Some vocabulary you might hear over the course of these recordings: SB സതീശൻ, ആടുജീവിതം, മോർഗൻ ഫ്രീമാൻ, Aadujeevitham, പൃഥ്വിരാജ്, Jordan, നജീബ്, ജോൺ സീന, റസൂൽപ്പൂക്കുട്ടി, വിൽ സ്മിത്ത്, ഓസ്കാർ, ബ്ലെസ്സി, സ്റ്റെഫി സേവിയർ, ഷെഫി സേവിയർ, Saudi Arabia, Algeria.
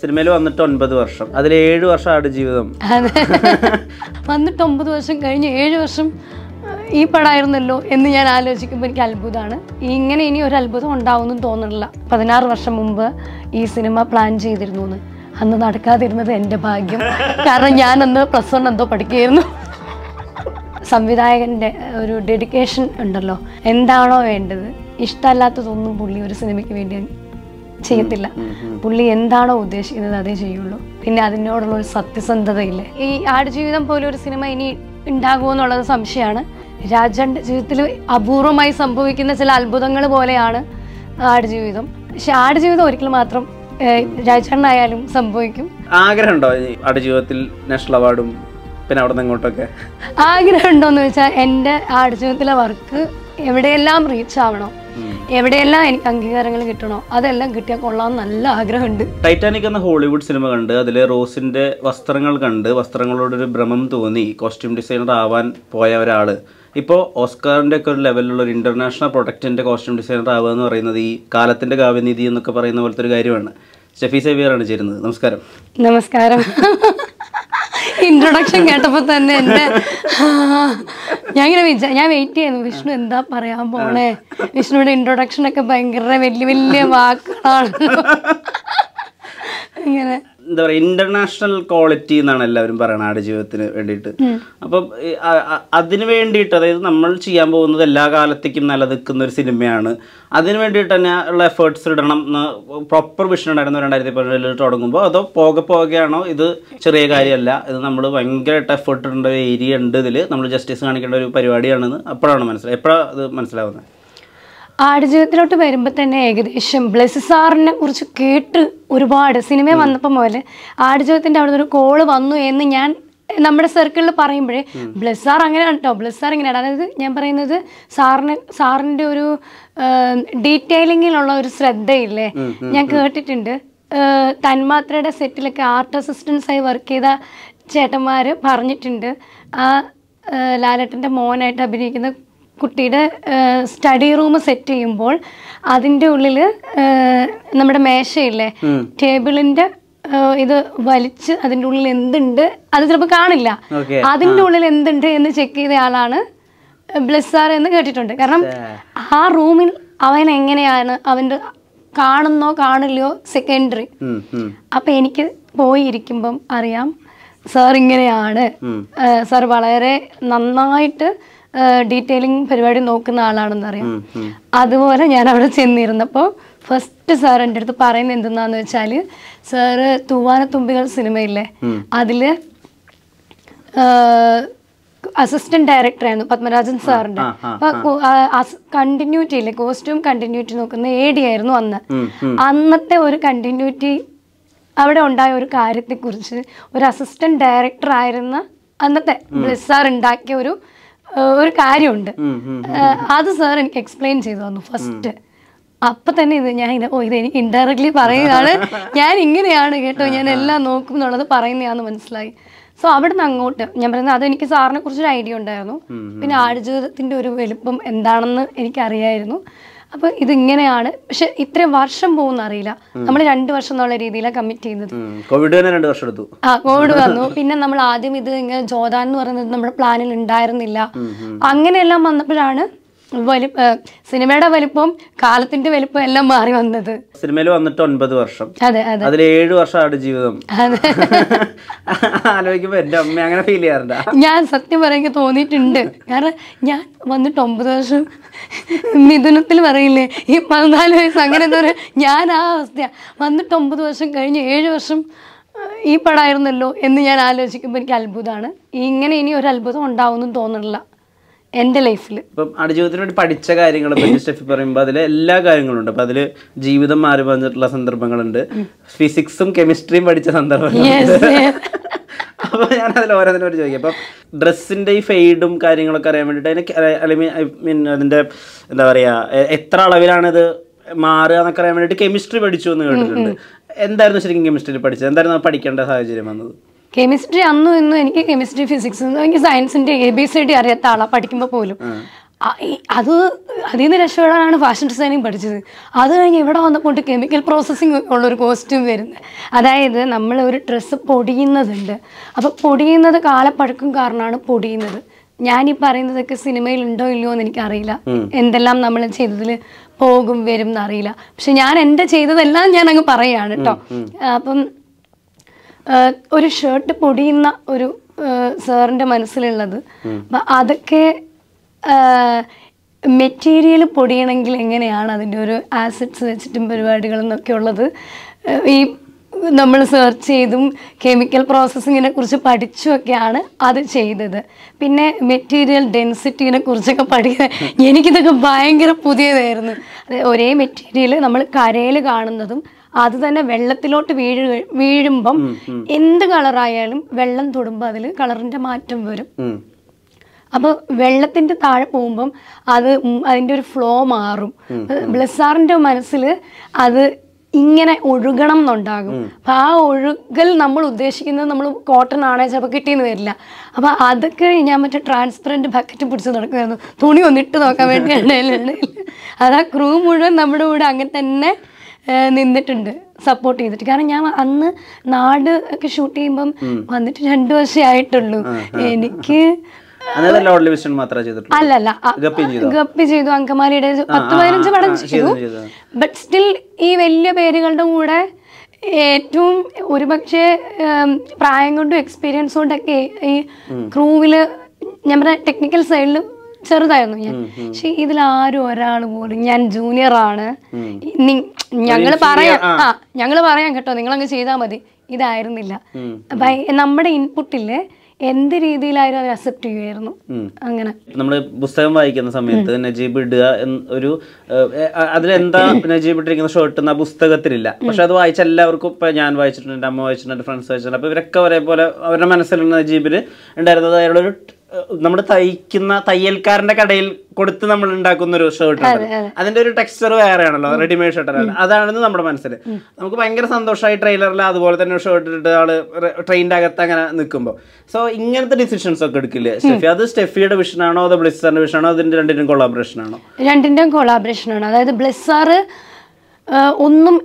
സിനിമയിൽ വന്നിട്ട് 9 വർഷം, അതിൽ 7 വർഷം ആടുജീവിതം. വന്നിട്ട് 9 വർഷം കഴിഞ്ഞ് 7 വർഷം ഈ പടായിരുന്നല്ലോ എന്ന് ഞാൻ ആലോചിക്കുമ്പോൾ എനിക്ക് അത്ഭുതമാണ്. ഇങ്ങനെ ഇനി ഒരു അത്ഭുതം ഉണ്ടാവുമെന്നും തോന്നുന്നില്ല. 16 വർഷം മുമ്പ് ഈ സിനിമ പ്ലാൻ ചെയ്തിരുന്നു എന്ന്. അന്ന് നടക്കാതിരുന്നത് എൻ്റെ ഭാഗ്യം. കാരണം ഞാനന്ന് പ്ലസ് 1 എന്തോ പഠിക്കുകയായിരുന്നു. സംവിധായകൻ്റെ ഒരു ഡെഡിക്കേഷൻ ഉണ്ടല്ലോ, എന്താണോ വേണ്ടത്, ഇഷ്ടമല്ലാത്തതൊന്നും പുള്ളി ഒരു സിനിമയ്ക്ക് വേണ്ടി ചെയ്യത്തില്ല. പുള്ളി എന്താണോ ഉദ്ദേശിക്കുന്നത് അതേ ചെയ്യുള്ളൂ. പിന്നെ അതിനോടുള്ള ഒരു സത്യസന്ധതയില്ലേ. ഈ ആടുജീവിതം പോലെ ഒരു സിനിമ ഇനി ഉണ്ടാകുമെന്നുള്ളത് സംശയമാണ്. രാജൻ്റെ ജീവിതത്തിൽ അപൂർവമായി സംഭവിക്കുന്ന ചില അത്ഭുതങ്ങൾ പോലെയാണ് ആടുജീവിതം. പക്ഷെ ആടുജീവിതം ഒരിക്കലും മാത്രം രാജായാലും സംഭവിക്കും. ആഗ്രഹം ഉണ്ടോ ആടുജീവിതത്തിൽ നാഷണൽ അവാർഡും പിന്നെ അവിടെ നിന്ന് ഇങ്ങോട്ടൊക്കെ ആഗ്രഹം ഉണ്ടോയെന്ന് വെച്ചാൽ എൻ്റെ ആടുജീവിതത്തിലെ വർക്ക് എവിടെയെല്ലാം റീച്ച് ആവണോ, എവിടെയെല്ലാം എനിക്ക് അംഗീകാരങ്ങൾ കിട്ടണോ, അതെല്ലാം കിട്ടിയാൽ കൊള്ളാം നല്ല ആഗ്രഹമുണ്ട്. ടൈറ്റാനിക് എന്ന ഹോളിവുഡ് സിനിമ കണ്ട്, അതിൽ റോസിൻ്റെ വസ്ത്രങ്ങൾ കണ്ട് വസ്ത്രങ്ങളോടൊരു ഭ്രമം തോന്നി കോസ്റ്റ്യൂം ഡിസൈനർ ആവാൻ പോയ ഒരാൾ ഇപ്പോൾ ഓസ്കാറിൻ്റെ ഒക്കെ ഒരു ലെവലിലുള്ള ഒരു ഇൻ്റർനാഷണൽ പ്രൊഡക്റ്റിൻ്റെ കോസ്റ്റ്യൂം ഡിസൈനർ ആവുക എന്ന് പറയുന്നത് ഈ കാലത്തിൻ്റെ കാവ്യനീതി എന്നൊക്കെ പറയുന്ന പോലത്തെ ഒരു കാര്യമാണ്. ഷെഫി സേവിയറാണ് ചേരുന്നത്. നമസ്കാരം. നമസ്കാരം. ഇൻട്രൊഡക്ഷൻ കേട്ടപ്പോൾ തന്നെ എൻ്റെ ഞാൻ വെയിറ്റ് ചെയ്യുന്നു, വിഷ്ണു എന്താ പറയാൻ പോണേ. വിഷ്ണുവിടെ ഇൻട്രൊഡക്ഷനൊക്കെ ഭയങ്കര വലിയ വലിയ വാക്കുകളാണ്. ഇങ്ങനെ എന്താ പറയുക, ഇന്റർനാഷണൽ ക്വാളിറ്റി എന്നാണ് എല്ലാവരും പറയുന്നത് ആടുജീവിതത്തിന് വേണ്ടിയിട്ട്. അപ്പം അതിന് വേണ്ടിയിട്ട്, അതായത് നമ്മൾ ചെയ്യാൻ പോകുന്നത് എല്ലാ കാലത്തേക്കും നിലനിൽക്കുന്ന ഒരു സിനിമയാണ്, അതിന് വേണ്ടിയിട്ട് തന്നെ ഉള്ള എഫേർട്ട്സ് ഇടണം എന്ന് പ്രോപ്പർ വിഷൻ ഉണ്ടായിരുന്നു 2017 തുടങ്ങുമ്പോൾ. അതോ പോകെ പോകെയാണോ ഇത് ചെറിയ കാര്യമല്ല, ഇത് നമ്മൾ ഭയങ്കരമായിട്ട് എഫേർട്ട് ഇടേണ്ട ഒരു ഏരിയ ഉണ്ട്, ഇതിൽ നമ്മൾ ജസ്റ്റിസ് കാണിക്കേണ്ട ഒരു പരിപാടിയാണെന്ന് അപ്പോഴാണ് മനസ്സിലായി? എപ്പോഴാണ് ഇത് മനസ്സിലാവുന്നത്? ആടുജീവിതത്തിലോട്ട് വരുമ്പോൾ തന്നെ ഏകദേശം ബ്ലെസ്സി സാറിനെ കുറിച്ച് കേട്ട് ഒരുപാട് സിനിമ വന്നപ്പോൾ മുതൽ ആടുജീവിതത്തിൻ്റെ അവിടെ നിന്നൊരു കോള് വന്നു എന്ന് ഞാൻ നമ്മുടെ സർക്കിളിൽ പറയുമ്പോഴേ ബ്ലെസ്സി സാർ അങ്ങനെയാണ് കേട്ടോ, ബ്ലെസ്സി സാർ ഇങ്ങനെയാണ്. അതായത് ഞാൻ പറയുന്നത് സാറിൻ്റെ ഒരു ഡീറ്റെയിലിങ്ങിലുള്ള ഒരു ശ്രദ്ധയില്ലേ. ഞാൻ കേട്ടിട്ടുണ്ട് തന്മാത്രയുടെ സെറ്റിലൊക്കെ ആർട്ട് അസിസ്റ്റൻസായി വർക്ക് ചെയ്ത ചേട്ടന്മാർ പറഞ്ഞിട്ടുണ്ട്, ആ ലാലേട്ടൻ്റെ മോനായിട്ട് അഭിനയിക്കുന്ന കുട്ടിയുടെ സ്റ്റഡി റൂം സെറ്റ് ചെയ്യുമ്പോൾ അതിൻ്റെ ഉള്ളിൽ നമ്മുടെ മേശയില്ലേ, ടേബിളിൻ്റെ ഇത് വലിച്ച് അതിൻ്റെ ഉള്ളിൽ എന്തുണ്ട് അത് ചിലപ്പോൾ കാണില്ല, അതിൻ്റെ ഉള്ളിൽ എന്തുണ്ട് എന്ന് ചെക്ക് ചെയ്ത ആളാണ് ബ്ലെസ്സി സാർ എന്ന് കേട്ടിട്ടുണ്ട്. കാരണം ആ റൂമിൽ അവൻ എങ്ങനെയാണ് അവൻ്റെ കാണുന്നോ കാണില്ലയോ സെക്കൻഡറി. അപ്പം എനിക്ക് പോയിരിക്കുമ്പം അറിയാം സാർ ഇങ്ങനെയാണ്, സാർ വളരെ നന്നായിട്ട് ഡീറ്റെയിലിംഗ് പരിപാടി നോക്കുന്ന ആളാണെന്ന് അറിയാം. അതുപോലെ ഞാൻ അവിടെ ചെന്നിരുന്നപ്പോൾ ഫസ്റ്റ് സാർ എൻ്റെ അടുത്ത് പറയുന്നത് എന്തെന്നാന്ന് വെച്ചാൽ, സാറ് തൂവാനത്തുമ്പികൾ സിനിമയില്ലേ, അതിൽ അസിസ്റ്റന്റ് ഡയറക്ടറായിരുന്നു പത്മരാജൻ സാറിൻ്റെ. അപ്പോൾ കണ്ടിന്യൂറ്റി ഇല്ലേ, കോസ്റ്റ്യൂം കണ്ടിന്യൂറ്റി നോക്കുന്ന AD ആയിരുന്നു അന്ന്. അന്നത്തെ ഒരു കണ്ടിന്യൂറ്റി അവിടെ ഉണ്ടായ ഒരു കാര്യത്തെക്കുറിച്ച് ഒരു അസിസ്റ്റന്റ് ഡയറക്ടർ ആയിരുന്ന അന്നത്തെ ബ്ലെസ്സി സാർ ഉണ്ടാക്കിയ ഒരു കാര്യമുണ്ട്, അത് സാർ എനിക്ക് എക്സ്പ്ലെയിൻ ചെയ്തു തന്നു ഫസ്റ്റ്. അപ്പം തന്നെ ഇത് ഇത് എനിക്ക് ഇൻഡയറക്ട്ലി പറയുകയാണ്, ഞാൻ ഇങ്ങനെയാണ് കേട്ടോ, ഞാൻ എല്ലാം നോക്കും എന്നുള്ളത് പറയുന്നതാണെന്ന് മനസ്സിലായി. സോ അവിടുന്ന് അങ്ങോട്ട് ഞാൻ പറയുന്നത് അതെനിക്ക് സാറിനെ കുറിച്ചൊരു ഐഡിയ ഉണ്ടായിരുന്നു. പിന്നെ ആടുജീവിതത്തിൻ്റെ ഒരു വലുപ്പം എന്താണെന്ന് എനിക്കറിയായിരുന്നു. അപ്പം ഇതിങ്ങനെയാണ്, പക്ഷെ ഇത്രയും വർഷം പോകുന്ന അറിയില്ല. നമ്മൾ 2 വർഷം എന്നുള്ള രീതിയിലാണ് കമ്മിറ്റ് ചെയ്യുന്നത്. കോവിഡ് 2 വർഷം എടുത്തു. കോവിഡ് വന്നു. പിന്നെ നമ്മൾ ആദ്യം ഇത് ഇങ്ങനെ ജോദാൻ എന്ന് പറയുന്നത് നമ്മുടെ പ്ലാനിൽ ഉണ്ടായിരുന്നില്ല. അങ്ങനെയെല്ലാം വന്നപ്പോഴാണ് സിനിമയുടെ വലിപ്പം കാലത്തിന്റെ വലിപ്പം എല്ലാം മാറി വന്നത്. സിനിമയിൽ വന്നിട്ട് 9 വർഷം, അതിൽ 7 വർഷം ആടുജീവിതം. ആലോചിക്കുമ്പോ എന്റെ അമ്മ അങ്ങനെ ഫീൽ ചെയ്യാറുണ്ട്. ഞാൻ സത്യം പറയാൻ തോന്നിയിട്ടുണ്ട്. കാരണം ഞാൻ വന്നിട്ട് 9 വർഷം മിഥുനത്തിൽ പറയില്ലേ ഈ 14 വയസ്സ്, അങ്ങനെ എന്താ പറയുക, ഞാൻ ആ അവസ്ഥയാണ്. വന്നിട്ട് 9 വർഷം കഴിഞ്ഞ് 7 വർഷം ഈ പടായിരുന്നല്ലോ എന്ന് ഞാൻ ആലോചിക്കുമ്പോൾ എനിക്ക് അത്ഭുതമാണ്. ഇങ്ങനെ ഇനി ഒരു അത്ഭുതം ഉണ്ടാവുമെന്നും തോന്നുന്നില്ല എൻ്റെ ലൈഫിൽ. ഇപ്പം ആടുജീവിതത്തിന് വേണ്ടി പഠിച്ച കാര്യങ്ങളെ പറ്റി സ്റ്റെഫി പറയുമ്പോൾ അതിൽ എല്ലാ കാര്യങ്ങളുണ്ട്. അപ്പം അതിൽ ജീവിതം മാറി പറഞ്ഞിട്ടുള്ള സന്ദർഭങ്ങളുണ്ട്, ഫിസിക്സും കെമിസ്ട്രിയും പഠിച്ച സന്ദർഭങ്ങളുണ്ട്. അപ്പോൾ ഞാൻ അതിൽ ഓരോന്നിനോട് ചോദിക്കാം. അപ്പം ഡ്രസ്സിൻ്റെ ഈ ഫെയ്ഡും കാര്യങ്ങളൊക്കെ അറിയാൻ വേണ്ടിയിട്ട് ഐ മീൻ അതിൻ്റെ എന്താ പറയുക, എത്ര അളവിലാണിത് മാറുക എന്നൊക്കെ അറിയാൻ വേണ്ടിയിട്ട് കെമിസ്ട്രി പഠിച്ചു എന്ന് കേട്ടിട്ടുണ്ട്. എന്തായിരുന്നു ശരിക്കും കെമിസ്ട്രിയിൽ പഠിച്ചത്? എന്തായിരുന്നു പഠിക്കേണ്ട സാഹചര്യം വന്നത്? കെമിസ്ട്രി അന്നും ഇന്നും എനിക്ക് കെമിസ്ട്രി, ഫിസിക്സ്, എനിക്ക് സയൻസിൻ്റെ ABCD അറിയാത്ത ആളാണ് പഠിക്കുമ്പോൾ പോലും. അതിന് രക്ഷപ്പെടാനാണ് ഫാഷൻ ഡിസൈനിങ് പഠിച്ചത്. അത് കഴിഞ്ഞ് ഇവിടെ വന്നപ്പോട്ട് കെമിക്കൽ പ്രോസസ്സിങ് ഉള്ളൊരു കോസ്റ്റ്യൂം വരുന്നത്. അതായത് നമ്മൾ ഒരു ഡ്രസ്സ് പൊടിയുന്നതുണ്ട്. അപ്പോൾ പൊടിയുന്നത് കാലപ്പഴക്കം കാരണമാണ് പൊടിയുന്നത്. ഞാനീ പറയുന്നതൊക്കെ സിനിമയിൽ ഉണ്ടോ ഇല്ലയോ എന്ന് എനിക്കറിയില്ല. എന്തെല്ലാം നമ്മൾ ചെയ്തതിൽ പോകും വരും എന്നറിയില്ല. പക്ഷെ ഞാൻ എൻ്റെ ചെയ്തതെല്ലാം ഞാൻ അങ്ങ് പറയുകയാണ് കേട്ടോ. അപ്പം ഒരു ഷർട്ട് പൊടിയുന്ന ഒരു സാറിൻ്റെ മനസ്സിലുള്ളത്, അപ്പം അതൊക്കെ മെറ്റീരിയൽ പൊടിയണമെങ്കിൽ എങ്ങനെയാണ് അതിൻ്റെ ഒരു ആസിഡ്സ് വെച്ചിട്ടും പരിപാടികളെന്നൊക്കെ ഉള്ളത് ഈ നമ്മൾ സെർച്ച് ചെയ്തും കെമിക്കൽ പ്രോസസ്സിങ്ങിനെ കുറിച്ച് പഠിച്ചുമൊക്കെയാണ് അത് ചെയ്തത്. പിന്നെ മെറ്റീരിയൽ ഡെൻസിറ്റിനെ കുറിച്ചൊക്കെ പഠിക്കുന്നത് എനിക്കിതൊക്കെ ഭയങ്കര പുതിയതായിരുന്നു. ഒരേ മെറ്റീരിയൽ നമ്മൾ കരയിൽ കാണുന്നതും അത് തന്നെ വെള്ളത്തിലോട്ട് വീഴുമ്പം എന്ത് കളറായാലും വെള്ളം തൊടുമ്പോൾ അതിൽ കളറിൻ്റെ മാറ്റം വരും. അപ്പോൾ വെള്ളത്തിൻ്റെ താഴെ പോകുമ്പം അതിൻ്റെ ഒരു ഫ്ലോ മാറും. ബ്ലസ്സാറിൻ്റെ മനസ്സിൽ അത് ഇങ്ങനെ ഒഴുകണം എന്നുണ്ടാകും. അപ്പം ആ ഒഴുകൽ നമ്മൾ ഉദ്ദേശിക്കുന്നത് നമ്മൾ കോട്ടൺ ആണേ ചിലപ്പോൾ കിട്ടിയെന്ന് വരില്ല. അപ്പം അതൊക്കെ ഞാൻ മറ്റേ ട്രാൻസ്പെറൻറ്റ് ബക്കറ്റ് പിടിച്ച് നടക്കുമായിരുന്നു, തുണി ഒന്നിട്ട് നോക്കാൻ വേണ്ടിയാണ്. അത് ആ ക്രൂ മുഴുവൻ നമ്മുടെ കൂടെ അങ്ങനെ തന്നെ നിന്നിട്ടുണ്ട് സപ്പോർട്ട് ചെയ്തിട്ട്. കാരണം ഞാൻ അന്ന് നാട് ഒക്കെ ഷൂട്ട് ചെയ്യുമ്പം വന്നിട്ട് 2 വർഷമേ ആയിട്ടുള്ളൂ. എനിക്ക് അല്ലല്ല ഗപ്പി ചെയ്തു, അങ്കമാലിയുടെ 10-15 പടം ചെയ്തു. ബട്ട് സ്റ്റിൽ ഈ വലിയ പേരുകളുടെ കൂടെ ഏറ്റവും ഒരുപക്ഷെ പ്രായം കൊണ്ടും എക്സ്പീരിയൻസ് കൊണ്ടൊക്കെ ഈ ക്രൂവില് നമ്മുടെ ടെക്നിക്കൽ സൈഡിൽ ചെറുതായിരുന്നു ഞാൻ. പക്ഷെ ഇതിലാരും ഒരാൾ പോലും ഞാൻ ജൂനിയറാണ് ഞങ്ങള് പറയാം കേട്ടോ നിങ്ങളങ്ങ് ചെയ്താൽ മതി ഇതായിരുന്നില്ല. നമ്മുടെ ഇൻപുട്ടില് എന്ത് രീതിയിലായാലും അവർ അക്സെപ്റ്റ് ചെയ്യുമായിരുന്നു. അങ്ങനെ നമ്മൾ പുസ്തകം വായിക്കുന്ന സമയത്ത് നജീബ് ഇടുക ഒരു അതിലെന്താ നജീബ് ഇട്ടിരിക്കുന്ന ഷർട്ട് എന്ന പുസ്തകത്തിലില്ല. പക്ഷെ അത് വായിച്ച എല്ലാവർക്കും, ഇപ്പം ഞാൻ വായിച്ചിട്ടുണ്ട്, എൻ്റെ അമ്മ വായിച്ചിട്ടുണ്ട്, ഫ്രണ്ട്സ് വായിച്ചിട്ടുണ്ട്. അപ്പോൾ ഇവരൊക്കെ ഒരേപോലെ അവരുടെ മനസ്സിലുള്ള നജീബിൽ ഉണ്ടായിരുന്നത് അയാളുടെ ഒരു നമ്മൾ തയ്ക്കുന്ന തയ്യൽക്കാരൻ്റെ കടയിൽ കൊടുത്ത് നമ്മൾ ഉണ്ടാക്കുന്ന ഒരു ഷർട്ട് അതിന്റെ ഒരു ടെക്സ്ചർ വേറെയാണല്ലോ റെഡിമെയ്ഡ് ഷർട്ടാണ്. അതാണെന്ന് നമ്മുടെ മനസ്സിൽ നമുക്ക് ഭയങ്കര സന്തോഷമായി ട്രെയിലറിൽ അതുപോലെ തന്നെ ഒരു ഷർട്ട് ഇട്ട് ആള് ട്രെയിനിൻ്റെ അകത്ത് അങ്ങനെ നിൽക്കുമ്പോൾ. സോ ഇങ്ങനത്തെ ഡിസിഷൻസ് ഒക്കെ എടുക്കില്ലേ സ്റ്റെഫി? അത് സ്റ്റെഫിയുടെ വിഷനാണോ അതോ ബ്ലെസ്സാറിന്റെ വിഷനാണോ? അതിന്റെ രണ്ടിന്റെയും കൊളാബറേഷൻ ആണോ? രണ്ടിന്റെയും കൊളാബറേഷൻ ആണ്. അതായത് ബ്ലെസ്സാർ ഒന്നും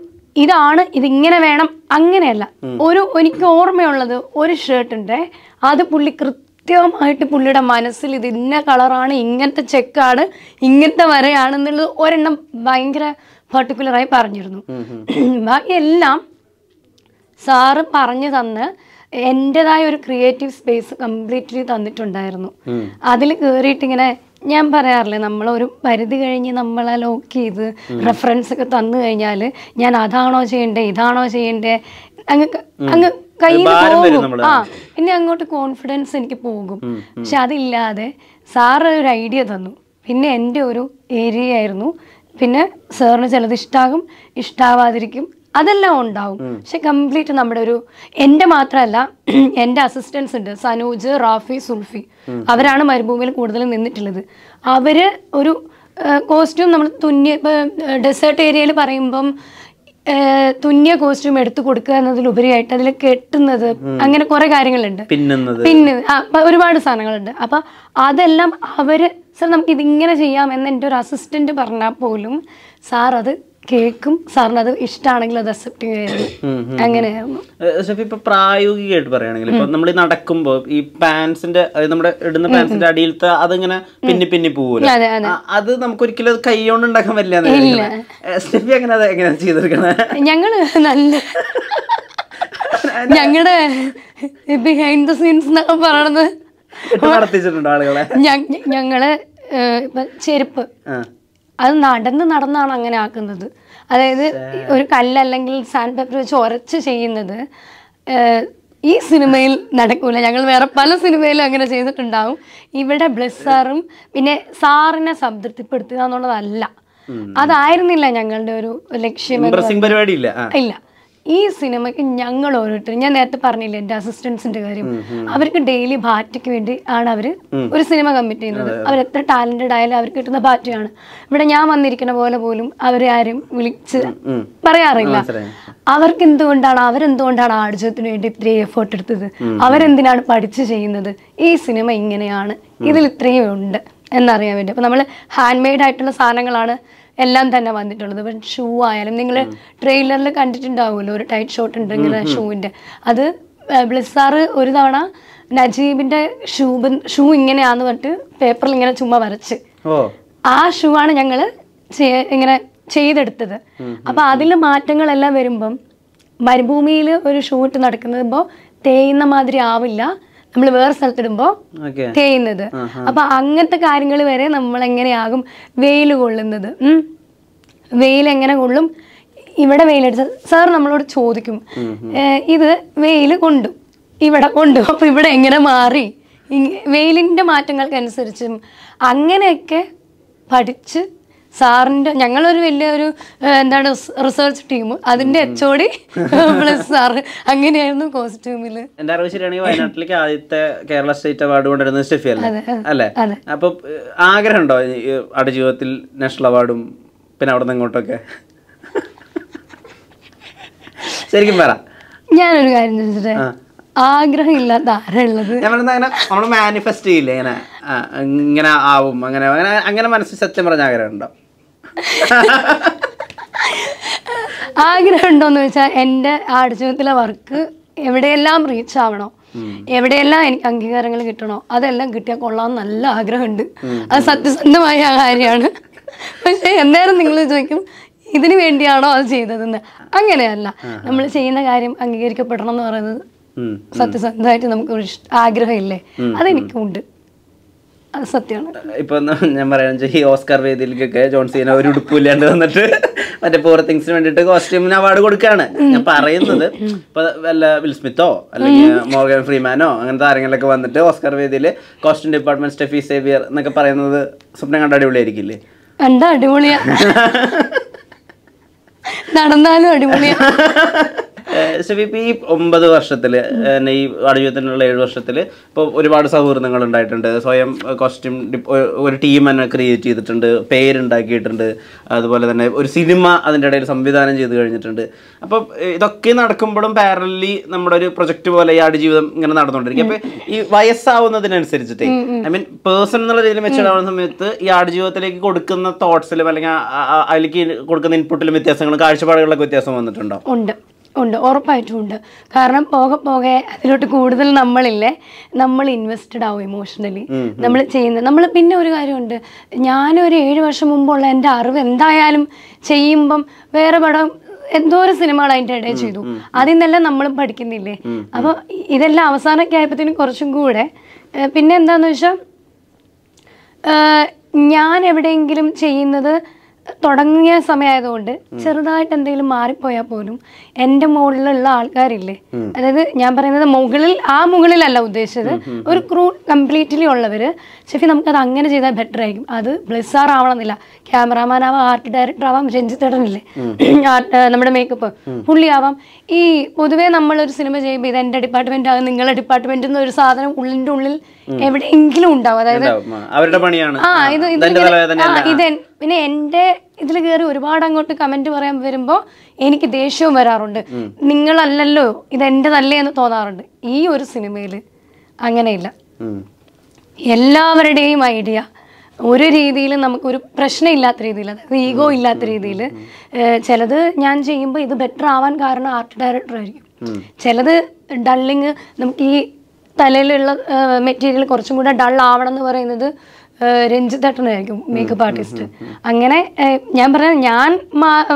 ഇതാണ് ഇതിങ്ങനെ വേണം അങ്ങനെയല്ല. എനിക്ക് ഓർമ്മയുള്ളത് ഒരു ഷർട്ടിന്റെ അത് പുള്ളി കൃത്യമായിട്ട് പുള്ളിയുടെ മനസ്സിൽ ഇത് ഇന്ന കളറാണ്, ഇങ്ങനത്തെ ചെക്കാണ്, ഇങ്ങനത്തെ വരയാണെന്നുള്ളത് ഒരെണ്ണം ഭയങ്കര പെർട്ടിക്കുലറായി പറഞ്ഞിരുന്നു. ബാക്കിയെല്ലാം സാറ് പറഞ്ഞു തന്ന് എൻ്റെതായ ഒരു ക്രിയേറ്റീവ് സ്പേസ് കംപ്ലീറ്റ്ലി തന്നിട്ടുണ്ടായിരുന്നു. അതിൽ കയറിയിട്ട് ഇങ്ങനെ ഞാൻ പറയാറില്ലേ, നമ്മളൊരു പരിധി കഴിഞ്ഞ് നമ്മളെ ലോക്ക് ചെയ്ത് റെഫറൻസ് ഒക്കെ തന്നു കഴിഞ്ഞാൽ ഞാൻ അതാണോ ചെയ്യണ്ടേ ഇതാണോ ചെയ്യണ്ടേ അങ്ങ് കയ്യിൽ പോകും. പിന്നെ അങ്ങോട്ട് കോൺഫിഡൻസ് എനിക്ക് പോകും. പക്ഷെ അതില്ലാതെ സാറ് ഒരു ഐഡിയ തന്നു. പിന്നെ എൻ്റെ ഒരു ഏരിയ ആയിരുന്നു. പിന്നെ സാറിന് ചിലത് ഇഷ്ടാകും, ഇഷ്ടാവാതിരിക്കും, അതെല്ലാം ഉണ്ടാവും. പക്ഷെ കംപ്ലീറ്റ് നമ്മുടെ ഒരു എൻ്റെ മാത്രമല്ല, എൻ്റെ അസിസ്റ്റൻസ് ഉണ്ട് സനൂജ്, റാഫി, സുൽഫി. അവരാണ് മരുഭൂമിയിൽ കൂടുതൽ നിന്നിട്ടുള്ളത്. അവര് ഒരു കോസ്റ്റ്യൂം നമ്മൾ തുന്നിയ ഡെസേർട്ട് ഏരിയയിൽ പറയുമ്പം തുന്നിയ കോസ്റ്റ്യൂം എടുത്തു കൊടുക്കുക എന്നതിലുപരിയായിട്ട് അതിൽ കെട്ടുന്നത് അങ്ങനെ കുറെ കാര്യങ്ങളുണ്ട്, പിന്നെ ഒരുപാട് സാധനങ്ങളുണ്ട്. അപ്പൊ അതെല്ലാം അവര് സാർ നമുക്ക് ഇതിങ്ങനെ ചെയ്യാം എന്ന് എൻ്റെ ഒരു അസിസ്റ്റന്റ് പറഞ്ഞാൽ പോലും സാർ അത് കേൾക്കും. സാറിന് അത് ഇഷ്ടമാണെങ്കിൽ അത് അക്സെപ്റ്റ് ചെയ്യുമായിരുന്നു. അങ്ങനെയായിരുന്നു. ഇപ്പൊ പ്രായോഗികമായിട്ട് പറയുകയാണെങ്കിൽ ഇപ്പൊ നമ്മൾ നടക്കുമ്പോൾ ഈ പാൻസിന്റെ നമ്മുടെ ഇടുന്ന പാൻസിന്റെ അടിയിലത്തെ അതിങ്ങനെ പിന്നി പിന്നി പോകൂല, അത് നമുക്കൊരിക്കലും അത് കൈകൊണ്ട് ഉണ്ടാക്കാൻ പറ്റില്ല. സ്റ്റെഫി അങ്ങനെ അത് എങ്ങനെയാ ചെയ്തെടുക്കണേ? ഞങ്ങള് നല്ല ഞങ്ങളുടെ ബിഹൈൻഡ് ദ സീൻസ് എന്നൊക്കെ പറയണത് നടത്തിച്ചിട്ടുണ്ട് ആളുകളെ. ഞങ്ങള് ഇപ്പൊ ചെരുപ്പ് അത് നടന്നാണ് അങ്ങനെ ആക്കുന്നത്. അതായത് ഒരു കല്ല് അല്ലെങ്കിൽ സാൻഡ് പേപ്പർ വെച്ച് ഉരച്ച് ചെയ്യുന്നത് ഈ സിനിമയിൽ നടക്കൂല. ഞങ്ങൾ വേറെ പല സിനിമയിലും അങ്ങനെ ചെയ്തിട്ടുണ്ടാവും. ഇവിടെ ബ്ലെസ്സാറും പിന്നെ സാറിനെ സംതൃപ്തിപ്പെടുത്തുക എന്നുള്ളതല്ല, അതായിരുന്നില്ല ഞങ്ങളുടെ ഒരു ലക്ഷ്യം. ഇല്ല, ഈ സിനിമയ്ക്ക് ഞങ്ങൾ ഓരോരുത്തരും, ഞാൻ നേരത്തെ പറഞ്ഞില്ല എൻ്റെ അസിസ്റ്റൻസിൻ്റെ കാര്യം, അവർക്ക് ഡെയിലി ബാറ്റയ്ക്ക് വേണ്ടി ആണ് അവർ ഒരു സിനിമ കമ്മിറ്റ് ചെയ്യുന്നത്. അവരെത്ര ടാലന്റഡ് ആയാലും അവർക്ക് കിട്ടുന്ന ബാറ്റയാണ്. ഇവിടെ ഞാൻ വന്നിരിക്കുന്ന പോലെ പോലും അവരെ ആരും വിളിച്ച് പറയാറില്ല. അവരെന്തുകൊണ്ടാണ് ആടുജീവിതത്തിന് വേണ്ടി ഇത്രയും എഫേർട്ട് എടുത്തത്, അവരെന്തിനാണ് പഠിച്ച് ചെയ്യുന്നത്, ഈ സിനിമ ഇങ്ങനെയാണ്, ഇതിൽ ഇത്രയും ഉണ്ട്, എന്നറിയാൻ വേണ്ടി. അപ്പോൾ നമ്മൾ ഹാൻഡ് മെയ്ഡ് ആയിട്ടുള്ള സാധനങ്ങളാണ് എല്ലാം തന്നെ വന്നിട്ടുള്ളത്. ഇപ്പം ഷൂ ആയാലും നിങ്ങൾ ട്രെയിലറിൽ കണ്ടിട്ടുണ്ടാവുമല്ലോ, ഒരു ടൈറ്റ് ഷോട്ട് ഉണ്ട് ഇങ്ങനെ ഷൂവിൻ്റെ. അത് ബ്ലിസ്സാറ് ഒരു തവണ നജീബിൻ്റെ ഷൂ ഇങ്ങനെയാന്ന് പറഞ്ഞിട്ട് പേപ്പറിൽ ഇങ്ങനെ ചുമ്മാ വരച്ച് ആ ഷൂ ആണ് ഞങ്ങൾ ഇങ്ങനെ ചെയ്തെടുത്തത്. അപ്പം അതിലെ മാറ്റങ്ങളെല്ലാം വരുമ്പം മരുഭൂമിയിൽ ഒരു ഷൂ ഇട്ട് നടക്കുമ്പോൾ തേയുന്ന മാതിരി ആവില്ല നമ്മൾ വേറെ സ്ഥലത്തിടുമ്പോൾ തേയുന്നത്. അപ്പം അങ്ങനത്തെ കാര്യങ്ങൾ വരെ നമ്മളെങ്ങനെയാകും വെയിൽ കൊള്ളുന്നത്, വെയിൽ എങ്ങനെ കൊള്ളും, ഇവിടെ വെയിലടിച്ച സാർ നമ്മളോട് ചോദിക്കും ഇത് വെയിൽ കൊണ്ടു ഇവിടെ കൊണ്ടു, അപ്പം ഇവിടെ എങ്ങനെ മാറി, വെയിലിൻ്റെ മാറ്റങ്ങൾക്കനുസരിച്ചും അങ്ങനെയൊക്കെ പഠിച്ച് സാറിൻ്റെ ഞങ്ങളൊരു വലിയൊരു എന്താണ് റിസർച്ച് ടീം, അതിൻ്റെ HOD പ്ലസ് സാറ്, അങ്ങനെയായിരുന്നു കോസ്റ്റ്യൂമിൽ. എൻ്റെ അറിവ് ശരിയാണെങ്കിൽ വയനാട്ടിലേക്ക് ആദ്യത്തെ കേരള സ്റ്റേറ്റ് അവാർഡ് കൊണ്ടുവരുന്നത് സ്റ്റെഫിയല്ലേ അല്ലേ? അപ്പോൾ ആഗ്രഹം ഉണ്ടോ ആടുജീവിതത്തിൽ നാഷണൽ അവാർഡും പിന്നെ അവിടെ നിന്ന് ഇങ്ങോട്ടൊക്കെ? ശരിക്കും പറ. ഞാനൊരു കാര്യം ചോദിച്ചിട്ടേ, ആഗ്രഹം ഇല്ലാത്ത ആരാള്ളത്? നമ്മള് മാനിഫെസ്റ്റ് ചെയ്യില്ലേ ഇങ്ങനെ ഇങ്ങനെ ആവും അങ്ങനെ അങ്ങനെ മനസ്സിൽ സത്യം പറഞ്ഞ ആഗ്രഹം ഉണ്ടോ? ആഗ്രഹം ഉണ്ടോന്ന് വെച്ചാൽ എൻ്റെ ആടുജീവിതത്തിലെ വർക്ക് എവിടെയെല്ലാം റീച്ച് ആവണോ, എവിടെയെല്ലാം എനിക്ക് അംഗീകാരങ്ങൾ കിട്ടണോ, അതെല്ലാം കിട്ടിയാൽ കൊള്ളാം നല്ല ആഗ്രഹമുണ്ട്. അത് സത്യസന്ധമായ കാര്യമാണ്. പക്ഷെ എന്തായാലും നിങ്ങൾ ചോദിക്കും ഇതിനു വേണ്ടിയാണോ അത് ചെയ്തതെന്ന്. അങ്ങനെയല്ല, നമ്മൾ ചെയ്യുന്ന കാര്യം അംഗീകരിക്കപ്പെടണം എന്ന് പറയുന്നത് സത്യസന്ധമായിട്ട് നമുക്ക് ആഗ്രഹമില്ലേ, അതെനിക്കുണ്ട്, അത് സത്യമാണ്. ഇപ്പൊ ഞാൻ പറയുന്നത് ഈ ഓസ്കാർ വേദിയിലേക്കൊക്കെ ജോൺ സീന ഒരു ഉടുപ്പില്ലാണ്ട് വന്നിട്ട് മറ്റേ പൂർ തിങ്സിന് വേണ്ടിട്ട് കോസ്റ്റ്യൂമിന് അവാർഡ് കൊടുക്കുകയാണ്. ഞാൻ പറയുന്നത് ഇപ്പൊ വല്ല വിൽ സ്മിത്തോ അല്ലെങ്കിൽ മോർഗൻ ഫ്രീമാനോ അങ്ങനത്തെ ആരെങ്കിലൊക്കെ വന്നിട്ട് ഓസ്കാർ വേദിയിൽ കോസ്റ്റ്യൂം ഡിപ്പാർട്ട്മെന്റ് സ്റ്റെഫി സേവിയർ എന്നൊക്കെ പറയുന്നത് സ്വപ്നം കണ്ട അടിപൊളിയായിരിക്കില്ലേ? കണ്ട അടിപൊളിയാ, നടന്നാലും അടിപൊളിയാ. ഈ 9 വർഷത്തില് ഈ ആടുജീവിതത്തിനുള്ള 7 വർഷത്തില് ഇപ്പൊ ഒരുപാട് സൗഹൃദങ്ങൾ ഉണ്ടായിട്ടുണ്ട്. സ്വയം കോസ്റ്റ്യൂം ഒരു ടീം തന്നെ ക്രിയേറ്റ് ചെയ്തിട്ടുണ്ട്, പേരുണ്ടാക്കിയിട്ടുണ്ട്, അതുപോലെ തന്നെ ഒരു സിനിമ അതിൻ്റെ ഇടയിൽ സംവിധാനം ചെയ്ത് കഴിഞ്ഞിട്ടുണ്ട്. അപ്പൊ ഇതൊക്കെ നടക്കുമ്പോഴും പാരലി നമ്മുടെ ഒരു പ്രൊജക്ട് പോലെ ഈ ആടുജീവിതം ഇങ്ങനെ നടന്നുകൊണ്ടിരിക്കും. അപ്പൊ ഈ വയസ്സാവുന്നതിനനുസരിച്ചിട്ട് ഐ മീൻ പേഴ്സൺ എന്നുള്ള രീതിയിൽ മെച്ചൂർഡാവുന്ന സമയത്ത് ഈ ആടുജീവിതത്തിലേക്ക് കൊടുക്കുന്ന തോട്ട്സിലും അല്ലെങ്കിൽ അതിലേക്ക് കൊടുക്കുന്ന ഇൻപുട്ടിലും വ്യത്യാസങ്ങളും കാഴ്ചപ്പാടുകളിലൊക്കെ വ്യത്യാസം വന്നിട്ടുണ്ടോ? ഉണ്ട്, ഉറപ്പായിട്ടും ഉണ്ട്. കാരണം പോകെ പോകെ അതിലോട്ട് കൂടുതൽ നമ്മളില്ലേ നമ്മൾ ഇൻവെസ്റ്റഡ് ആവും ഇമോഷണലി നമ്മൾ ചെയ്യുന്നത്. നമ്മൾ പിന്നെ ഒരു കാര്യമുണ്ട്, ഞാനൊരു 7 വർഷം മുമ്പുള്ള എൻ്റെ അറിവ് എന്തായാലും ചെയ്യുമ്പം വേറെ പടം എന്തോരം സിനിമകൾ അതിൻ്റെ ഇടയിൽ ചെയ്തു, അതിൽ നിന്നെല്ലാം നമ്മളും പഠിക്കുന്നില്ലേ? അപ്പോൾ ഇതെല്ലാം അവസാനമൊക്കെ ആയപ്പോഴത്തേനും കുറച്ചും കൂടെ പിന്നെ എന്താണെന്ന് വെച്ചാൽ ഞാൻ എവിടെയെങ്കിലും ചെയ്യുന്നത് തുടങ്ങിയ സമയമായതുകൊണ്ട് ചെറുതായിട്ട് എന്തെങ്കിലും മാറിപ്പോയാൽ പോലും എൻ്റെ മുകളിലുള്ള ആൾക്കാരില്ലേ, അതായത് ഞാൻ പറയുന്നത് മുകളിൽ ആ മുകളിലല്ല ഉദ്ദേശിച്ചത്, ഒരു ക്രൂ കംപ്ലീറ്റ്ലി ഉള്ളവര് ഷെഫി നമുക്കത് അങ്ങനെ ചെയ്താൽ ബെറ്റർ ആയിരിക്കും. അത് ബ്ലിസ്സാർ ആവണമെന്നില്ല, ക്യാമറാമാൻ ആവാം, ആർട്ട് ഡയറക്ടർ ആവാം, രഞ്ജിത്തേട്ടനില്ലേ നമ്മുടെ മേക്കപ്പ് പുള്ളിയാവാം. ഈ പൊതുവേ നമ്മളൊരു സിനിമ ചെയ്യുമ്പോൾ ഇത് എൻ്റെ ഡിപ്പാർട്ട്മെന്റ് ആകും നിങ്ങളുടെ ഡിപ്പാർട്ട്മെന്റിൽ നിന്ന് ഒരു സാധനം ഉള്ളിൻ്റെ ഉള്ളിൽ എവിടെയെങ്കിലും ഉണ്ടാവും. അതായത് അവരുടെ പണിയാണ് ഇത്. പിന്നെ എൻ്റെ ഇതിൽ കയറി ഒരുപാട് അങ്ങോട്ട് കമന്റ് പറയാൻ വരുമ്പോൾ എനിക്ക് ദേഷ്യവും വരാറുണ്ട്, നിങ്ങളല്ലല്ലോ ഇതെൻ്റെതല്ലേ എന്ന് തോന്നാറുണ്ട്. ഈ ഒരു സിനിമയിൽ അങ്ങനെയില്ല, എല്ലാവരുടെയും ഐഡിയ ഒരു രീതിയിൽ നമുക്കൊരു പ്രശ്നമില്ലാത്ത രീതിയിൽ, അതായത് ഈഗോ ഇല്ലാത്ത രീതിയിൽ. ചിലത് ഞാൻ ചെയ്യുമ്പോൾ ഇത് ബെറ്റർ ആവാൻ കാരണം ആർട്ട് ഡയറക്ടർ ആയിരിക്കും, ചിലത് ഡള്ളിങ് നമുക്ക് ഈ തലയിലുള്ള മെറ്റീരിയൽ കുറച്ചും കൂടെ ഡൾ ആവണം എന്ന് പറയുന്നത് രഞ്ജിത്തേട്ടനായിരിക്കും മേക്കപ്പ് ആർട്ടിസ്റ്റ്. അങ്ങനെ ഞാൻ പറയുന്നത് ഞാൻ